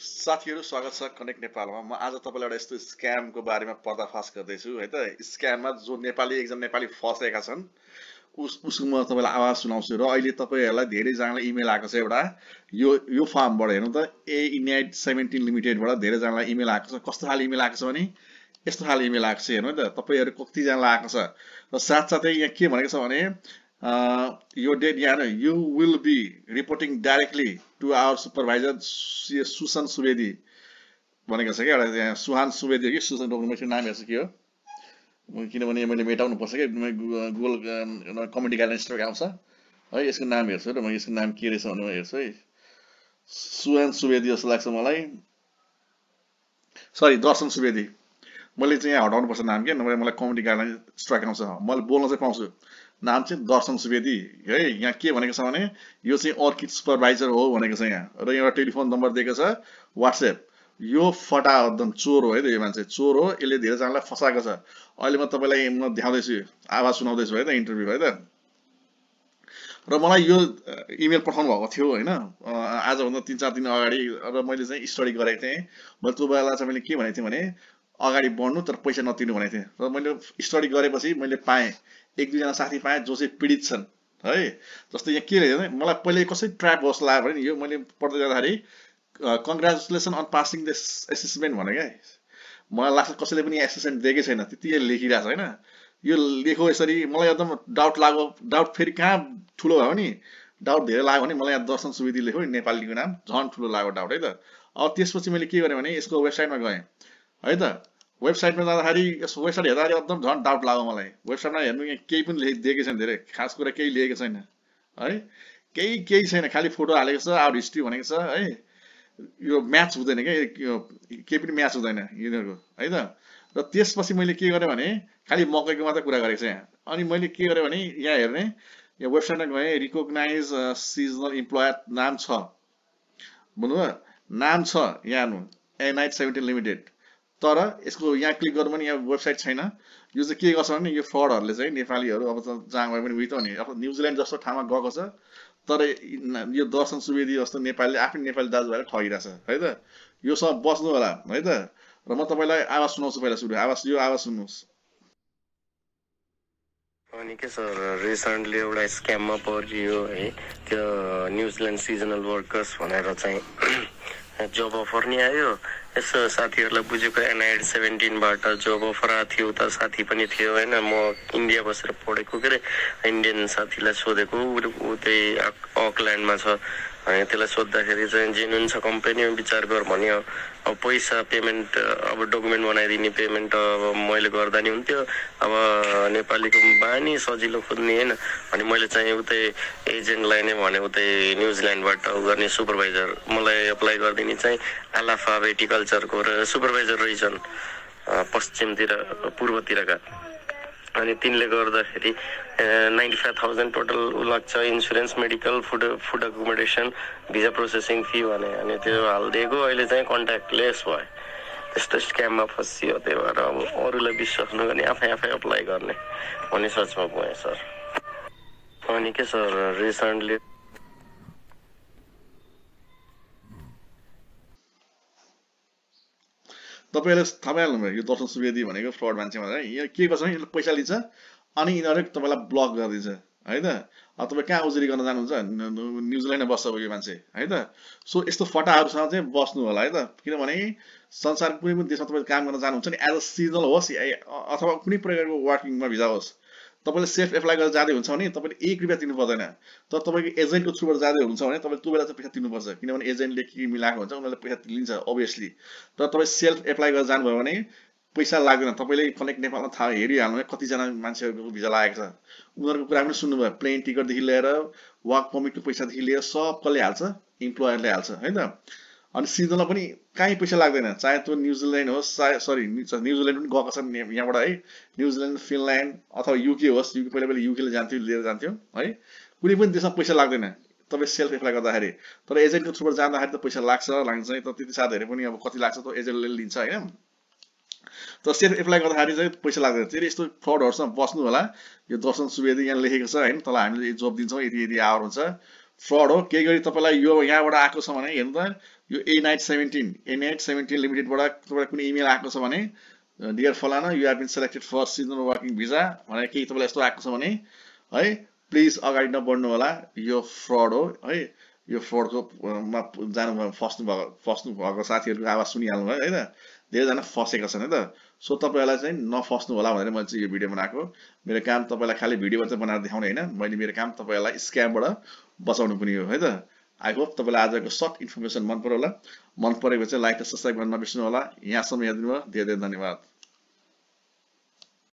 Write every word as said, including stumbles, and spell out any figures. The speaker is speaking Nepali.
साथीहरु स्वागत छ कनेक्ट नेपालमा। म आज तपाईलाई एउटा यस्तो स्क्यामको बारेमा पर्दाफाश गर्दैछु है त। स्क्याममा जो नेपाली एकजना नेपाली फसेका छन् उसको म तपाईलाई आवाज सुनाउँछु र अहिले तपाईहरुलाई धेरै जनालाई इमेल आएको छ एउटा यो यो फर्मबाट। हेर्नु त, इग्नाइट सेभेन्टीन लिमिटेड बाट धेरै जनालाई इमेल आएको छ। कस्तो खालको इमेल आएको छ भने यस्तो खालको इमेल आएको छ। हेर्नु त तपाईहरु कति जनालाई आएको छ र साथसाथै यहाँ के भनेको छ भने Uh, your date, yeah, you will be reporting directly to our supervisor Sushan Subedi. भनेको छ के सुहान सुवेदी कि सुशान डकुमेन्टको नाम हेर्छु के हो किनभने मैले मेटाउनु पर्छ कि गुगल कमेडी गाइडलाइन स्टक आउँछ है। यसको नाम हेर्छु र म यसको नाम के रहेछ भनेर हेर्छु है। सुहान सुवेदी जस्तो लाग्छ मलाई, सरी दर्शन सुवेदी। मैले चाहिँ यहाँ हटाउनु पर्छ नाम के, नभए मलाई कमेडी गाइडलाइन स्ट्राइक आउँछ। मैले बोल्न चाहिँ पाउँछु, नाम चाहिँ दर्शन सुवेदी है। यहाँ के भनेको छ भने यो चाहिँ अर्किड सुपरभाइजर हो भनेको छ यहाँ, र एउटा टेलिफोन नम्बर दिएको छ व्हाट्सएप। यो फटा एकदम चोर हो है त, यो मान्छे चोर हो। यसले धेरैजनालाई फसाएको छ। अहिले म तपाईँलाई म देखाउँदैछु, आवाज सुनाउँदैछु है त, इन्टरभ्यू है त। र मलाई यो इमेल पठाउनु भएको थियो होइन आजभन्दा तिन चार दिन अगाडि, र मैले चाहिँ स्टडी गरेको थिएँ। मैले त्यो बेला चाहिँ मैले के भनेको थिएँ भने अगाडि बढ्नु तर पैसा नतिर्नु भनेको थिएँ। र मैले स्टडी गरेपछि मैले पाएँ एक दुईजना साथी पाएँ जो चाहिँ पीडित छन् है। जस्तै यहाँ के रहेछ भने मलाई पहिले कसरी ट्र्याप होस् लाग्यो भने यो मैले पढ्दै जाँदाखेरि congratulation on passing this assessment भने क्या। मलाई लाग्छ कसैले पनि एसेसमेन्ट दिएकै छैन, त्यति लेखिरहेको छ होइन। यो लेखो यसरी मलाई एकदम डाउट लाग्यो। डाउट फेरि कहाँ ठुलो भयो नि, डाउट धेरै लाग्यो भने मलाई यहाँ दर्शन सुवेदी लेख्यो नेपालीको नाम, झन् ठुलो लाग्यो डाउट है त। अब त्यसपछि मैले के गरेँ भने यसको वेबसाइटमा गएँ है त। वेबसाइटमा जाँदाखेरि यसो वेबसाइट हेर्दाखेरि एकदम झन् डाउट लाग्यो मलाई। वेबसाइटमा हेर्नु यहाँ केही पनि लेख दिएकै छैन, धेरै खास कुरा केही लेखेको छैन है, केही केही छैन, खालि फोटो हालेको छ। आवर हिस्ट्री भनेको छ है, यो म्याच हुँदैन क्या, केही पनि म्याच हुँदैन यिनीहरूको है त। र त्यसपछि मैले के गरेँ भने खालि मकैको मात्रै कुरा गरेको छ यहाँ। अनि मैले के गरेँ भने यहाँ हेर्ने यहाँ वेबसाइटमा गएँ, रिकग्नाइज सिजनल इम्प्लोयर नाम छ, भन्नुभयो नाम छ यहाँ हेर्नु इग्नाइट सेभेन्टीन लिमिटेड। तर यसको यहाँ क्लिक गर्नु भने यहाँ वेबसाइट छैन। यो चाहिँ के गर्छ भने यो फ्रडहरूले चाहिँ नेपालीहरू अब त जहाँ गए पनि उयो त नि, अब न्युजिल्यान्ड जस्तो ठाउँमा गएको छ तर यो दर्शन सुवेदी जस्तो नेपालीले आफ्नै नेपाली दाजुभाइलाई ठगिरहेछ है त। योसँग बस्नु होला है त। र म तपाईँलाई आवाज सुनाउँछु, पहिला सुरु आवाज यो आवाज सुन्नुहोस्। अनि के सर रिसेन्टली एउटा स्क्याममा परियो है, त्यो न्युजिल्यान्ड सिजनल वर्कर्स भनेर चाहिँ जब अफर नि आयो। यसो साथीहरूलाई बुझेको इग्नाइट सेभेन्टिनबाट जब अफर आएको थियो, उता साथी पनि थियो होइन। म इन्डिया बसेर पढेको के अरे इन्डियन साथीलाई सोधेको, ऊ त्यही अकल्यान्डमा छ। अनि त्यसलाई सोद्धाखेरि चाहिँ जेन्युन छ कम्पनीमा विचार गर भन्यो। अब पैसा पेमेन्ट अब डकुमेन्ट बनाइदिने, पेमेन्ट अब मैले गर्दा नि हुन्थ्यो, अब नेपालीको बानी सजिलो खोज्ने होइन। अनि मैले चाहिँ उतै एजेन्टलाई नै भने उतै न्युजिल्यान्डबाट गर्ने सुपरभाइजर मलाई एप्लाई गरिदिने चाहिँ आलाफा भेटिकल्चरको र सुपरभाइजर रहेछन् पश्चिमतिर पूर्वतिरका। अनि तिनले गर्दाखेरि नाइन्टी फाइभ थाउजन्ड टोटल लाग्छ, insurance medical food food accommodation visa processing fee भने। अनि त्यो हालिदिएको अहिले चाहिँ कन्ट्याक्टलेस भयो। त्यस्तो स्क्याममा फसियो, त्यही भएर अब अरूलाई विश्वास नगर्ने आफै आफै अप्लाई गर्ने भन्ने सोचमा पुगेँ सर। अनि के सर रिसेन्टली तपाईँले थाहा पाइहाल्नुभयो यो दर्शन सुवेदी भनेको फ्रड मान्छे भनेर। यहाँ के गर्छ भने यसले पैसा लिन्छ अनि यिनीहरू तपाईँलाई ब्लक गरिदिन्छ है त। अब तपाईँ कहाँ उजुरी गर्न जानुहुन्छ, न्युजिल्यान्डमा बस्छ यो मान्छे है त। सो यस्तो फटाहरूसँग चाहिँ बस्नु होला है त, किनभने संसारको कुनै पनि देशमा तपाईँ काम गर्न जानुहुन्छ नि, एज अ सिजनल होस् अथवा कुनै प्रकारको वर्किङमा भिजा होस्, तपाईँले सेल्फ एप्लाई गरेर जाँदै हुन्छ भने तपाईँले एक रुपियाँ तिर्नु पर्दैन। तर तपाईँको एजेन्टको थ्रुबाट जाँदै हुन्छ भने तपाईँले त्यो बेला चाहिँ पैसा तिर्नुपर्छ, किनभने एजेन्टले के मिलाएको हुन्छ उनीहरूले पैसा लिन्छ अभियसली। तर तपाईँ सेल्फ एप्लाई गरेर जानुभयो भने पैसा लाग्दैन। तपाईँले कनेक्ट नेपालमा थाहा हेरिहाल्नु कतिजना मान्छेहरूको भिजा लागेको छ, उनीहरूको कुरा पनि सुन्नुभयो। प्लेन टिकटदेखि लिएर वर्क पर्मिटको पैसादेखि लिएर सब कसले हाल्छ, इम्प्लोयरले हाल्छ है त। अनि सिजनल पनि कहीँ पैसा लाग्दैन, चाहे त्यो न्युजिल्यान्ड होस्, चाहे सरी न्युजिल्यान्ड पनि गएको छ यहाँबाट है, न्युजिल्यान्ड फिनल्यान्ड अथवा युके होस्। युके पहिला पहिला युकेले जान्थ्यो लिएर जान्थ्यो है। कुनै पनि देशमा पैसा लाग्दैन तपाईँ सेल्फ एप्लाई गर्दाखेरि, तर एजेन्टको थ्रुबाट जाँदाखेरि त पैसा लाग्छ लाग्छ है। तर त्यति साथीहरू पनि अब कति लाग्छ त्यो एजेन्टले लिन्छ होइन। तर सेल्फ एप्लाई गर्दाखेरि चाहिँ पैसा लाग्दैन। त्यसरी यस्तो फ्रडहरूसँग बस्नु होला। यो दर्शन सुवेदी यहाँ लेखेको छ होइन, तल हामीले जब दिन्छौँ यति यति आवर हुन्छ, fraud हो के गरी तपाईलाई यो यहाँबाट आएको छ भने हेर्नु त यो Ignite seventeen लिमिटेड बाट तपाईलाई कुनै इमेल आएको छ भने डियर फलाना you have been selected for seasonal working visa भने के तपाईलाई यस्तो आएको छ भने है प्लिज अगाडि नबढ्नु होला यो फ्रड हो है यो फ्रड को मा जानु फस्नु भएको फस्नु भएको साथीहरुको आवाज सुनिहाल्नु भयो है त धेरै जना फसेका छन् है त सो तपाईहरुलाई चाहिँ नफस्नु होला भनेर मैले चाहिँ यो भिडियो बनाएको मेरो काम तपाईलाई खाली भिडियो मात्र बनाएर देखाउने हैन मैले मेरो काम तपाईलाई स्क्याम बाट बचाउनु पनि हो है त I hope तपाईलाई आजको सर्ट इन्फर्मेसन मन पर्यो होला मन परेको चाहिँ लाइक र सब्स्क्राइब गर्न नबिर्सनु होला यहाँसम्म हेर्नु भयो धेरै धेरै धन्यवाद